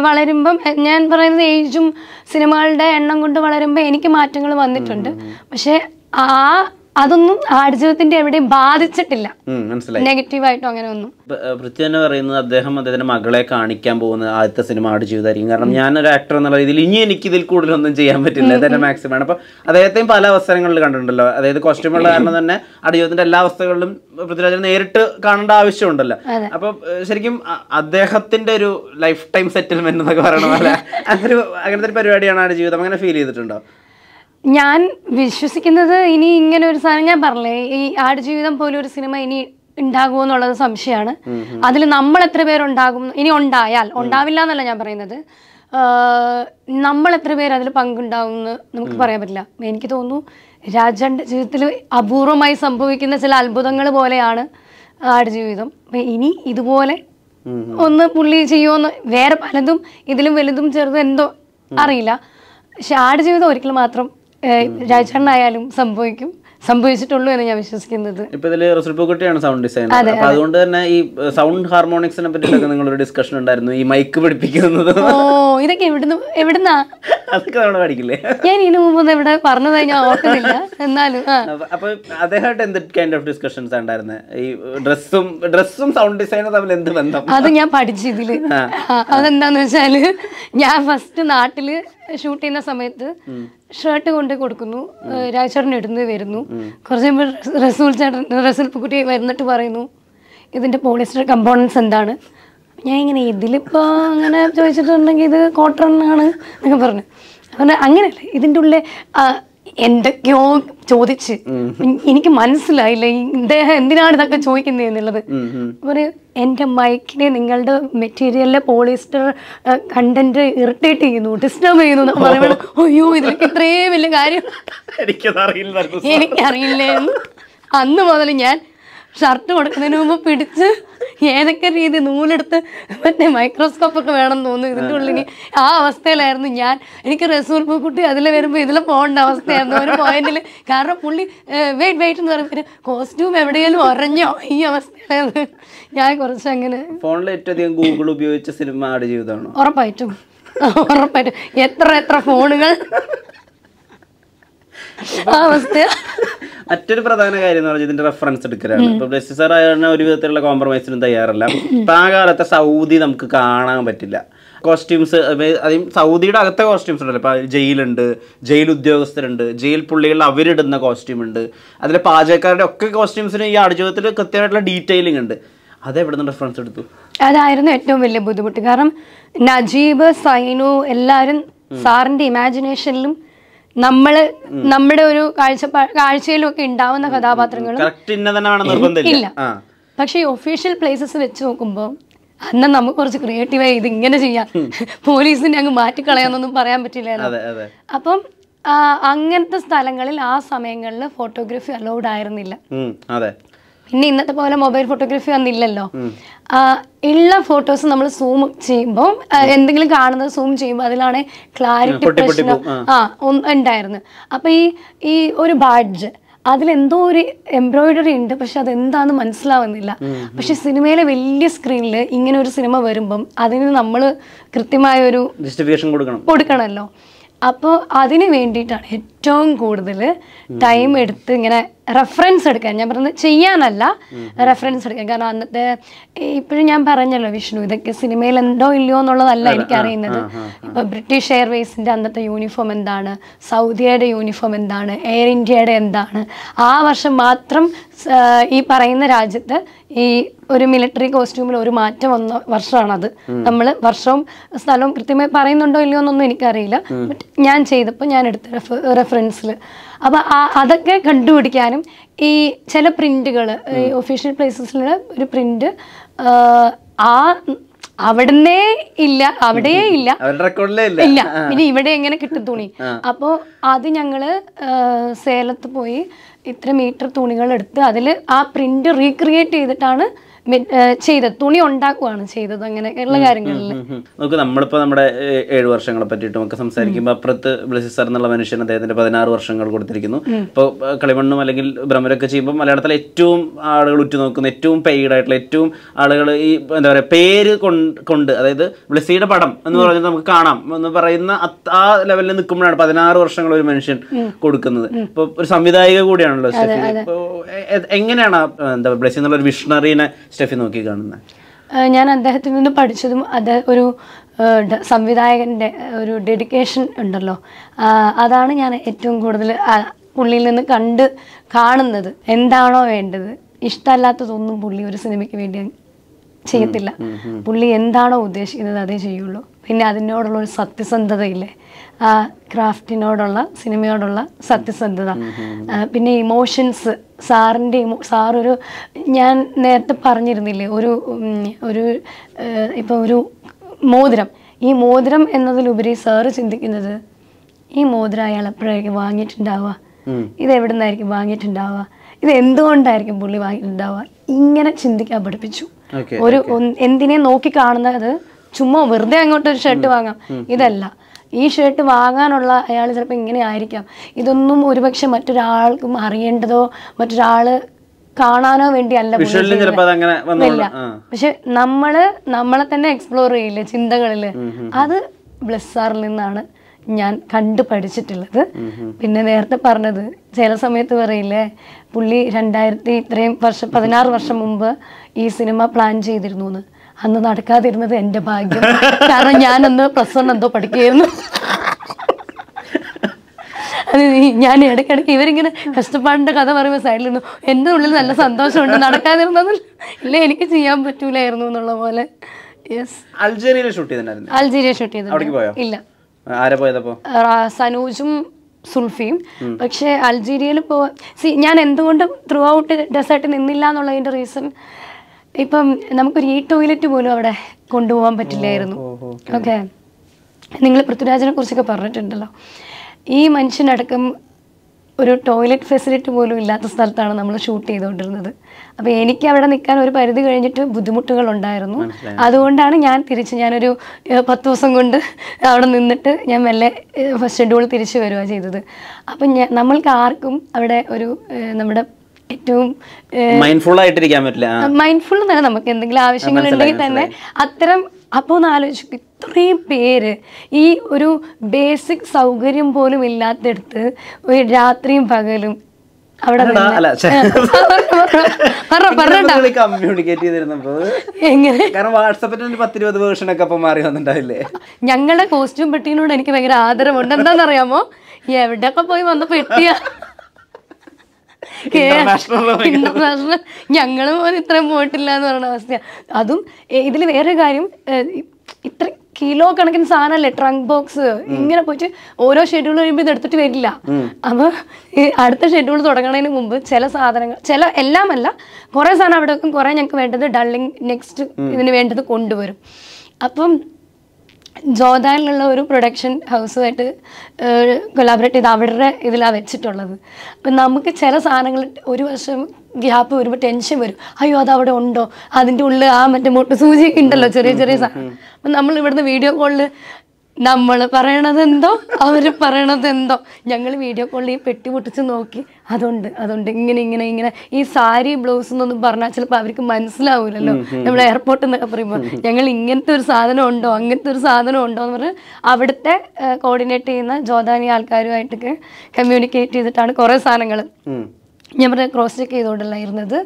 വളരുമ്പം ഞാൻ പറയുന്നത് ഏജും സിനിമകളുടെ എണ്ണം കൊണ്ട് വളരുമ്പോൾ എനിക്ക് മാറ്റങ്ങൾ വന്നിട്ടുണ്ട്. പക്ഷെ അതൊന്നും ആടുജീവിതത്തിന്റെ എവിടെയും ബാധിച്ചിട്ടില്ല നെഗറ്റീവായിട്ടോ അങ്ങനെ ഒന്നും. പൃഥ്വി തന്നെ പറയുന്നത് അദ്ദേഹം അദ്ദേഹത്തിന്റെ മകളെ കാണിക്കാൻ പോകുന്ന ആദ്യത്തെ സിനിമ ആടുജീവിതമായിരിക്കും, കാരണം ഞാനൊരു ആക്ടർ എന്നുള്ള രീതിയിൽ ഇനി എനിക്കിതിൽ കൂടുതലൊന്നും ചെയ്യാൻ പറ്റില്ല, ഇതെന്റെ മാക്സിമമാണ്. അപ്പൊ അദ്ദേഹത്തെയും പല അവസരങ്ങളിൽ കണ്ടിട്ടുണ്ടല്ലോ, അതായത് കോസ്റ്റ്യൂമുള്ള കാരണം തന്നെ ആടുജീവിതത്തിന്റെ എല്ലാ അവസ്ഥകളിലും പൃഥ്വിരാജ് നേരിട്ട് കാണേണ്ട ആവശ്യമുണ്ടല്ലോ. അപ്പൊ ശരിക്കും അദ്ദേഹത്തിന്റെ ഒരു ലൈഫ് ടൈം സെറ്റിൽമെന്റ് എന്നൊക്കെ പറയണ പോലെ അങ്ങനത്തെ ഒരു പരിപാടിയാണ് ആടുജീവിതം. അങ്ങനെ ഫീൽ ചെയ്തിട്ടുണ്ടോ? ഞാൻ വിശ്വസിക്കുന്നത് ഇനി ഇങ്ങനെ ഒരു സാധനം ഞാൻ പറഞ്ഞേ ഈ ആടുജീവിതം പോലെ ഒരു സിനിമ ഇനി ഉണ്ടാകുമോ എന്നുള്ളത് സംശയമാണ്. അതിൽ നമ്മൾ എത്ര പേരുണ്ടാകും, ഇനി ഉണ്ടായാൽ, ഉണ്ടാവില്ല എന്നല്ല ഞാൻ പറയുന്നത്, നമ്മൾ എത്ര പേര് അതിൽ പങ്കുണ്ടാകും എന്ന് നമുക്ക് പറയാൻ പറ്റില്ല. എനിക്ക് തോന്നുന്നു രാജന്റെ ജീവിതത്തിൽ അപൂർവമായി സംഭവിക്കുന്ന ചില അത്ഭുതങ്ങൾ പോലെയാണ് Aadujeevitham. Ini idu pole. Onnu pulli cheyyonu vera paladum idilum veludum cherudu endo arilla. She Aadujeevitham orikku matram Rajchanayalum sambhavikkum. സംഭവിച്ചിട്ടുള്ളൂ എന്ന് ഞാൻ വിശ്വസിക്കുന്നത്. ഇപ്പോൾ ഇതിലെ റസൽപോക്കട്ടിയാണ് സൗണ്ട് ഡിസൈനർ. അപ്പോൾ അതുകൊണ്ട് തന്നെ ഈ സൗണ്ട് ഹാർമോണിക്സിനെ പറ്റിയൊക്കെ നിങ്ങൾ ഒരു ഡിസ്കഷൻ ഉണ്ടായിരുന്നു. ഈ മൈക്ക് പിടിപ്പിക്കുന്നത്. ഓ ഇതൊക്കെ എവിടുന്നാ? അതൊക്കെ നമ്മൾ പഠിക്കില്ലേ? ഞാൻ ഇതിനു മുമ്പ് ഇവിടെ പറഞ്ഞതായി ഞാൻ ഓർക്കുന്നില്ല. എന്നാലും അപ്പോൾ അദ്ദേഹമായിട്ട് എന്ത് കൈൻഡ് ഓഫ് ഡിസ്കഷൻസ് ഉണ്ടായിരുന്നു? ഈ ഡ്രസ്സും സൗണ്ട് ഡിസൈനറും തമ്മിൽ എന്ത് ബന്ധം? അത് ഞാൻ പഠിച്ചിതില്. അതെന്താന്ന് വെച്ചാൽ ഞാൻ ഫസ്റ്റ് നാട്ടില് ഷൂട്ട് ചെയ്യുന്ന സമയത്ത് ഷർട്ട് കൊണ്ട് കൊടുക്കുന്നു, രാജേട്ടൻ ഇടുന്നത് വരുന്നു, കുറച്ച് കഴിയുമ്പോൾ റസൂൽ കുട്ടി വരുന്നിട്ട് പറയുന്നു ഇതിൻ്റെ പോളിസ്റ്റർ കമ്പോണൻസ് എന്താണ്. ഞാൻ ഇങ്ങനെ ഇതിലിപ്പോൾ അങ്ങനെ ചോദിച്ചിട്ടുണ്ടെങ്കിൽ ഇത് കോട്ടൺ ആണ് എന്നൊക്കെ പറഞ്ഞു. അതുകൊണ്ട് അങ്ങനെയല്ല ഇതിൻ്റെ ഉള്ളിൽ എന്തൊക്കെയോ ചോദിച്ച് എനിക്ക് മനസ്സിലായില്ല ഇദ്ദേഹം എന്തിനാണ് ഇതൊക്കെ ചോദിക്കുന്നത് എന്നുള്ളത്. പറയും എൻ്റെ മൈക്കിനെ നിങ്ങളുടെ മെറ്റീരിയലിലെ പോളിസ്റ്റർ കണ്ടന്റ് ഇറിറ്റേറ്റ് ചെയ്യുന്നു, ഡിസ്റ്റർബ് ചെയ്യുന്നു പറയുമ്പോൾ അയ്യോ ഇതിലൊക്കെ ഇത്രയും വലിയ കാര്യം എനിക്കറിയില്ലായിരുന്നു. അന്ന് മുതൽ ഞാൻ ഷർട്ട് കൊടുക്കുന്നതിന് മുമ്പ് പിടിച്ച് ഏതൊക്കെ രീതി നൂലെടുത്ത് മറ്റേ മൈക്രോസ്കോപ്പൊക്കെ വേണമെന്ന് തോന്നുന്നു ഇതിൻ്റെ ഉള്ളിൽ. ആ അവസ്ഥയിലായിരുന്നു ഞാൻ. എനിക്ക് റസൂൽപ്പൂക്കുട്ടി അതിൽ വരുമ്പോൾ ഇതിൽ പോകേണ്ട അവസ്ഥയായിരുന്നു ഒരു പോയിന്റിൽ. കാരണം പുള്ളി വെയിറ്റ് എന്ന് പറയുമ്പോൾ കോസ്റ്റ്യൂം എവിടെയെങ്കിലും ഉറഞ്ഞോ ഈ അവസ്ഥയിലായിരുന്നു ഞാൻ. കുറച്ച് അങ്ങനെ ഫോണിൽ ഏറ്റവും അധികം ഗൂഗിൾ ഉപയോഗിച്ച സിനിമ ആടുജീവിതമാണ്. ഉറപ്പായിട്ടും എത്ര ഫോണുകൾ. മറ്റൊരു പ്രധാന കാര്യം എന്ന് പറഞ്ഞാൽ ഇതിന്റെ റെഫറൻസ് എടുക്കലാണ്. ഇപ്പൊ ബ്ലസ്സി സാർ ആയതിനാൽ ഒരു വിധത്തിലുള്ള കോംപ്രമൈസിനും തയ്യാറല്ല. ഇപ്പൊ ആ കാലത്തെ സൗദി നമുക്ക് കാണാൻ പറ്റില്ല. കോസ്റ്റ്യൂംസ് അതും സൗദിയുടെ അകത്തെ കോസ്റ്റ്യൂംസ് ഉണ്ടല്ലോ. ഇപ്പൊ ജയിലുണ്ട്, ജയിൽ ഉദ്യോഗസ്ഥരുണ്ട്, ജയിൽ പുള്ളികളിൽ അവരിടുന്ന കോസ്റ്റ്യൂം ഉണ്ട്, അതിലെ പാചകക്കാരുടെ ഒക്കെ കോസ്റ്റ്യൂംസിന് ഈ ആടുജീവിതത്തിൽ കൃത്യമായിട്ടുള്ള ഡീറ്റെയിലിംഗ് ഉണ്ട്. അതെവിടുന്ന് റെഫറൻസ് എടുത്തു? അതായിരുന്നു ഏറ്റവും വലിയ ബുദ്ധിമുട്ട്. കാരണം നജീബ്, സൈനു എല്ലാവരും സാറിന്റെ ഇമാജിനേഷനിലും നമ്മുടെ ഒരു കാഴ്ചയിലും ഒക്കെ ഉണ്ടാവുന്ന കഥാപാത്രങ്ങളും ഇല്ല. പക്ഷെ ഈ ഒഫീഷ്യൽ പ്ലേസസ് വെച്ച് നോക്കുമ്പോൾ അന്ന് നമുക്ക് കുറച്ച് ക്രിയേറ്റീവായി ഇത് ഇങ്ങനെ ചെയ്യാം, പോലീസിനെ അങ്ങ് മാറ്റിക്കളയാന്നൊന്നും പറയാൻ പറ്റില്ലായിരുന്നു. അപ്പം അങ്ങനത്തെ സ്ഥലങ്ങളിൽ ആ സമയങ്ങളിൽ ഫോട്ടോഗ്രാഫി അലൗഡ് ആയിരുന്നില്ല. പിന്നെ ഇന്നത്തെ പോലെ മൊബൈൽ ഫോട്ടോഗ്രാഫി അന്നില്ലല്ലോ. ഉള്ള ഫോട്ടോസ് നമ്മൾ സൂം ചെയ്യുമ്പോൾ എന്തെങ്കിലും കാണുന്നത് സൂം ചെയ്യുമ്പോൾ അതിലാണ് ക്ലാരിറ്റി പ്രശ്നം ഉണ്ടായിരുന്നു. അപ്പം ഈ ഒരു ബാഡ്ജ് അതിലെന്തോ ഒരു എംബ്രോയിഡറി ഉണ്ട്, പക്ഷെ അതെന്താണെന്ന് മനസ്സിലാവുന്നില്ല. പക്ഷെ സിനിമയിലെ വലിയ സ്ക്രീനിൽ ഇങ്ങനെ ഒരു സിനിമ വരുമ്പം അതിന് നമ്മൾ കൃത്യമായൊരു ജസ്റ്റിഫിക്കേഷൻ കൊടുക്കണമല്ലോ. അപ്പോൾ അതിന് വേണ്ടിയിട്ടാണ് ഏറ്റവും കൂടുതൽ ടൈം എടുത്ത് ഇങ്ങനെ റെഫറൻസ് എടുക്കാൻ. ഞാൻ പറഞ്ഞത് ചെയ്യാനല്ല, റെഫറൻസ് എടുക്കാൻ. കാരണം അന്നത്തെ ഇപ്പോഴും ഞാൻ പറഞ്ഞല്ലോ വിഷ്ണു, ഇതൊക്കെ സിനിമയിൽ ഉണ്ടോ ഇല്ലയോ എന്നുള്ളതല്ല എനിക്കറിയുന്നത്. ഇപ്പോൾ ബ്രിട്ടീഷ് എയർവേസിൻ്റെ അന്നത്തെ യൂണിഫോം എന്താണ്, സൗദിയുടെ യൂണിഫോം എന്താണ്, എയർ ഇന്ത്യയുടെ എന്താണ്, ആ വർഷം മാത്രം ഈ പറയുന്ന രാജ്യത്ത് ഈ ഒരു മിലിറ്ററി കോസ്റ്റ്യൂമിൽ ഒരു മാറ്റം വന്ന വർഷമാണത്. നമ്മൾ വർഷവും സ്ഥലവും കൃത്യമായി പറയുന്നുണ്ടോ ഇല്ലയോ എന്നൊന്നും എനിക്കറിയില്ല. ബട്ട് ഞാൻ ചെയ്തപ്പോൾ ഞാൻ എടുത്ത റെഫറൻസിൽ അപ്പോൾ അതൊക്കെ കണ്ടുപിടിക്കാനും ഈ ചില പ്രിൻ്റുകൾ ഈ ഒഫീഷ്യൽ പ്ലേസസിലെ ഒരു പ്രിൻ്റ് ആ അവിടുന്നേ ഇല്ല, അവിടെയേ ഇല്ല, ഇല്ല, പിന്നെ ഇവിടെ എങ്ങനെ കിട്ടും തുണി? അപ്പോൾ അത് ഞങ്ങൾ സേലത്ത് പോയി ഇത്ര മീറ്റർ തുണികൾ എടുത്ത് അതിൽ ആ പ്രിൻ്റ് റീക്രിയേറ്റ് ചെയ്തിട്ടാണ് ചെയ്തത്, തുണി ഉണ്ടാക്കുകയാണ് ചെയ്തത്. അങ്ങനെയുള്ള കാര്യങ്ങളിൽ നമുക്ക് നമ്മളിപ്പോൾ നമ്മുടെ 7 വർഷങ്ങളെ പറ്റിയിട്ടും ഒക്കെ സംസാരിക്കുമ്പോൾ അപ്പുറത്ത് ബ്ലസ്സി സാർ എന്നുള്ള മനുഷ്യൻ അദ്ദേഹത്തിൻ്റെ 16 വർഷങ്ങൾ കൊടുത്തിരിക്കുന്നു. ഇപ്പോൾ കളിമണ്ണും അല്ലെങ്കിൽ ഭ്രമരൊക്കെ ചെയ്യുമ്പോൾ മലയാളത്തിലെ ഏറ്റവും ആളുകൾ ഉറ്റുനോക്കുന്ന, ഏറ്റവും പെയ്ഡായിട്ടുള്ള, ഏറ്റവും ആളുകൾ ഈ എന്താ പറയുക പേര് കൊണ്ട് അതായത് ബ്ലസ്സിയുടെ പടം എന്ന് പറഞ്ഞാൽ നമുക്ക് കാണാം എന്ന് പറയുന്ന ആ ലെവലിൽ നിൽക്കുമ്പോഴാണ് 16 വർഷങ്ങൾ ഒരു മനുഷ്യൻ കൊടുക്കുന്നത്. ഇപ്പോൾ ഒരു സംവിധായിക കൂടിയാണല്ലോ സ്റ്റെഫി. ഇപ്പോൾ എങ്ങനെയാണ് എന്താ ബ്ലസ്സി എന്നുള്ളൊരു വിഷണറിനെ സ്റ്റെഫി നോക്കി കാണുന്നത്? ഞാൻ അദ്ദേഹത്തിൽ നിന്ന് പഠിച്ചതും ഒരു സംവിധായകൻ്റെ ഒരു ഡെഡിക്കേഷൻ ഉണ്ടല്ലോ, അതാണ് ഞാൻ ഏറ്റവും കൂടുതൽ പുള്ളിയിൽ നിന്ന് കാണുന്നത്. എന്താണോ വേണ്ടത്, ഇഷ്ടമല്ലാത്തതൊന്നും പുള്ളി ഒരു സിനിമയ്ക്ക് വേണ്ടി ചെയ്യത്തില്ല. പുള്ളി എന്താണോ ഉദ്ദേശിക്കുന്നത് അതേ ചെയ്യുള്ളൂ. പിന്നെ അതിനോടുള്ള ഒരു സത്യസന്ധതയില്ലേ, ആ ക്രാഫ്റ്റിനോടുള്ള, സിനിമയോടുള്ള സത്യസന്ധത. പിന്നെ ഇമോഷൻസ്, സാറൊരു ഞാൻ നേരത്തെ പറഞ്ഞിരുന്നില്ലേ ഒരു ഇപ്പോൾ ഒരു മോതിരം, ഈ മോതിരം എന്നതിലുപരി സാറ് ചിന്തിക്കുന്നത് ഈ മോതിരം അയാൾ എപ്പോഴായിരിക്കും വാങ്ങിയിട്ടുണ്ടാവുക, ഇതെവിടുന്നായിരിക്കും വാങ്ങിയിട്ടുണ്ടാവുക, ഇത് എന്തുകൊണ്ടായിരിക്കും പുള്ളി വാങ്ങിയിട്ടുണ്ടാവുക ഇങ്ങനെ ചിന്തിക്കാൻ പഠിപ്പിച്ചു. ഒരു എന്തിനെ നോക്കി കാണുന്നത് ചുമ്മാ വെറുതെ അങ്ങോട്ടൊരു ഷർട്ട് വാങ്ങാം ഇതല്ല. ഈ ഷർട്ട് വാങ്ങാനുള്ള അയാൾ ചിലപ്പോൾ ഇങ്ങനെ ആയിരിക്കാം. ഇതൊന്നും ഒരുപക്ഷെ മറ്റൊരാൾക്കും അറിയേണ്ടതോ മറ്റൊരാൾ കാണാനോ വേണ്ടിയല്ല. പക്ഷെ നമ്മളെ തന്നെ എക്സ്പ്ലോർ ചെയ്യില്ലേ ചിന്തകളില്. അത് ബ്ലെസ്സാറിൽ നിന്നാണ് ഞാൻ കണ്ടു പഠിച്ചിട്ടുള്ളത്. പിന്നെ നേരത്തെ പറഞ്ഞത് ചില സമയത്ത് പറയില്ലേ പുള്ളി 2016 മുമ്പ് ഈ സിനിമ പ്ലാൻ ചെയ്തിരുന്നു എന്ന്. അന്ന് നടക്കാതിരുന്നത് എൻ്റെ ഭാഗ്യം. കാരണം ഞാനന്ന് പ്ലസ് 1 എന്തോ പഠിക്കുകയായിരുന്നു. അത് ഞാൻ ഇടയ്ക്കിടയ്ക്ക് ഇവരിങ്ങനെ കഷ്ടപ്പാടിൻ്റെ കഥ പറയുമ്പോൾ സൈഡിലിരുന്നു. എൻ്റെ ഉള്ളിൽ നല്ല സന്തോഷമുണ്ട് നടക്കാതിരുന്നത്. ഇല്ല എനിക്ക് ചെയ്യാൻ പറ്റൂലായിരുന്നു എന്നുള്ള പോലെ. യെസ്, അൾജീരിയ ഷൂട്ട് ചെയ്തിട്ടുണ്ടായിരുന്നു. ഇല്ല, സനൂജും സുൽഫിയും. പക്ഷെ അൾജീരിയയിൽ പോവാൻ ഞാൻ എന്തുകൊണ്ട് ത്രൂ ഔട്ട് ഡെസേർട്ട് നിന്നില്ല എന്നുള്ളതിൻ്റെ റീസൺ ഇപ്പം നമുക്കൊരു ഈ ടോയ്ലറ്റ് പോലും അവിടെ കൊണ്ടുപോകാൻ പറ്റില്ലായിരുന്നു. ഓക്കെ, നിങ്ങൾ പൃഥ്വിരാജിനെ കുറിച്ചൊക്കെ പറഞ്ഞിട്ടുണ്ടല്ലോ. ഈ മനുഷ്യനടക്കം ഒരു ടോയ്ലറ്റ് ഫെസിലിറ്റി പോലും ഇല്ലാത്ത സ്ഥലത്താണ് നമ്മൾ ഷൂട്ട് ചെയ്തുകൊണ്ടിരുന്നത്. അപ്പോൾ എനിക്ക് അവിടെ നിൽക്കാൻ ഒരു പരിധി കഴിഞ്ഞിട്ട് ബുദ്ധിമുട്ടുകൾ ഉണ്ടായിരുന്നു. അതുകൊണ്ടാണ് ഞാനൊരു 10 ദിവസം കൊണ്ട് അവിടെ നിന്നിട്ട് ഞാൻ മെല്ലെ ഫസ്റ്റ് ഷെഡ്യൂൾ തിരിച്ചു വരിക ചെയ്തത്. അപ്പം നമ്മൾക്ക് ആർക്കും അവിടെ ഒരു നമ്മുടെ ഏറ്റവും മൈൻഡ്ഫുൾ തന്നെ നമുക്ക് എന്തെങ്കിലും ആവശ്യങ്ങളുണ്ടെങ്കിൽ തന്നെ അത്തരം അപ്പോൾ ഒന്ന് ആലോചിക്കും ഇത്രയും പേര് ഈ ഒരു ബേസിക് സൗകര്യം പോലും ഇല്ലാത്തടുത്ത് ഒരു രാത്രിയും പകലും അവിടെ ഞങ്ങളുടെ കോസ്റ്റ്യൂം പെട്ടിനോട് എനിക്ക് ഭയങ്കര ആദരവുണ്ട്. എന്താണെന്നറിയാമോ, എവിടെയൊക്കെ പോയി വന്ന പെട്ടിയാ ഇന്റർനാഷണൽ ഞങ്ങളും ഇത്രയും പോയിട്ടില്ല എന്ന് പറയുന്ന അവസ്ഥയാണ്. അതും ഇതിൽ വേറെ കാര്യം, ഇത്ര കിലോ കണക്കിന് സാധനമല്ലേ ട്രങ്ക് ബോക്സ്. ഇങ്ങനെ പോയിട്ട് ഓരോ ഷെഡ്യൂൾ കഴിയുമ്പോൾ ഇത് എടുത്തിട്ട് വരില്ല. അപ്പോൾ അടുത്ത ഷെഡ്യൂൾ തുടങ്ങുന്നതിന് മുമ്പ് ചില സാധനങ്ങൾ എല്ലാമല്ല കുറേ സാധനം അവിടെ വെക്കും. കുറേ ഞങ്ങൾക്ക് വേണ്ടത് ഡള്ളിങ് നെക്സ്റ്റ് ഇതിന് വേണ്ടത് കൊണ്ടുവരും. അപ്പം ജോർദാനിലുള്ള ഒരു പ്രൊഡക്ഷൻ ഹൗസുമായിട്ട് കൊലാബറേറ്റ് ചെയ്ത് അവരുടെ ഇതിലാണ് വെച്ചിട്ടുള്ളത്. അപ്പം നമുക്ക് ചില സാധനങ്ങൾ ഒരു വർഷം ഗ്യാപ്പ് വരുമ്പോൾ ടെൻഷൻ വരും. അയ്യോ അത് അവിടെ ഉണ്ടോ, അതിൻ്റെ ഉള്ളിൽ ആ മറ്റേ മുട്ട സൂചിയൊക്കെ ഉണ്ടല്ലോ, ചെറിയ ചെറിയ സാധനം. അപ്പം നമ്മൾ ഇവിടുന്ന് വീഡിയോ കോളിൽ നമ്മൾ പറയണതെന്തോ അവർ പറയണതെന്തോ. ഞങ്ങൾ വീഡിയോ കോളിൽ ഈ പെട്ടി പൊട്ടിച്ച് നോക്കി അതുണ്ട് അതുണ്ട് ഇങ്ങനെ ഇങ്ങനെ ഇങ്ങനെ ഈ സാരി ബ്ലൗസ് എന്നൊന്നും പറഞ്ഞാൽ ചിലപ്പോൾ അവർക്ക് മനസ്സിലാവൂലല്ലോ. നമ്മൾ എയർപോർട്ടിൽ നിന്നൊക്കെ പറയുമ്പോൾ ഞങ്ങൾ ഇങ്ങനത്തെ ഒരു സാധനം ഉണ്ടോ അങ്ങനത്തെ ഒരു സാധനം ഉണ്ടോ എന്ന് പറഞ്ഞ് അവിടുത്തെ കോർഡിനേറ്റ് ചെയ്യുന്ന ജോർദാനി ആൾക്കാരുമായിട്ടൊക്കെ കമ്മ്യൂണിക്കേറ്റ് ചെയ്തിട്ടാണ് കുറേ സാധനങ്ങൾ ഞാൻ പറഞ്ഞ ക്രോസ് ചെക്ക് ചെയ്തുകൊണ്ടല്ലായിരുന്നത്.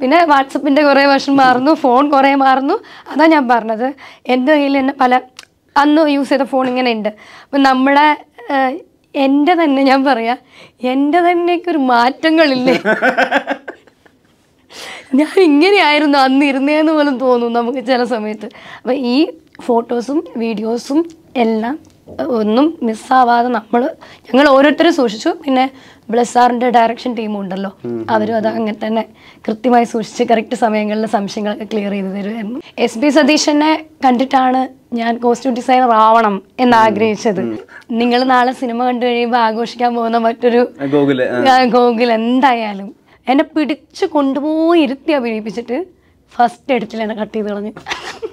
പിന്നെ വാട്സപ്പിൻ്റെ കുറേ വർഷം മാറുന്നു, ഫോൺ കുറേ മാറുന്നു. അതാണ് ഞാൻ പറഞ്ഞത്, എൻ്റെ കയ്യിൽ തന്നെ പല അന്ന് യൂസ് ചെയ്ത ഫോൺ ഇങ്ങനെ ഉണ്ട്. അപ്പം നമ്മുടെ എൻ്റെ തന്നെ ഞാൻ പറയാം എൻ്റെ തന്നെയൊക്കെ ഒരു മാറ്റങ്ങളില്ലേ. ഞാൻ ഇങ്ങനെയായിരുന്നു അന്ന് ഇരുന്നേന്ന് പോലും തോന്നും നമുക്ക് ചില സമയത്ത്. അപ്പം ഈ ഫോട്ടോസും വീഡിയോസും എല്ലാം ഒന്നും മിസ്സാവാതെ ഞങ്ങൾ ഓരോരുത്തരും സൂക്ഷിച്ചു. പിന്നെ ബ്ലെസ്സാറിൻ്റെ ഡയറക്ഷൻ ടീമും ഉണ്ടല്ലോ, അവരും അത് അങ്ങനെ തന്നെ കൃത്യമായി സൂക്ഷിച്ച് കറക്റ്റ് സമയങ്ങളിൽ സംശയങ്ങളൊക്കെ ക്ലിയർ ചെയ്ത് തരുമായിരുന്നു. SB സതീശനെ കണ്ടിട്ടാണ് ഞാൻ കോസ്റ്റ്യൂം ഡിസൈനർ ആവണം എന്നാഗ്രഹിച്ചത്. നിങ്ങൾ നാളെ സിനിമ കണ്ടു കഴിയുമ്പോൾ ആഘോഷിക്കാൻ പോകുന്ന മറ്റൊരു ഗോകുൽ എന്തായാലും എന്നെ പിടിച്ചു കൊണ്ടുപോയി ഇരുത്തി അഭിനയിപ്പിച്ചിട്ട് ഫസ്റ്റ് എഡിറ്റിൽ എന്നെ കട്ട് ചെയ്ത് കളഞ്ഞു.